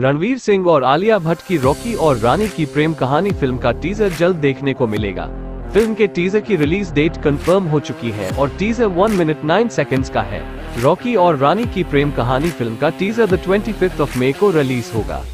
रणवीर सिंह और आलिया भट्ट की रॉकी और रानी की प्रेम कहानी फिल्म का टीजर जल्द देखने को मिलेगा। फिल्म के टीजर की रिलीज डेट कंफर्म हो चुकी है और टीजर 1 मिनट 9 सेकंड्स का है। रॉकी और रानी की प्रेम कहानी फिल्म का टीजर 25 मई को रिलीज होगा।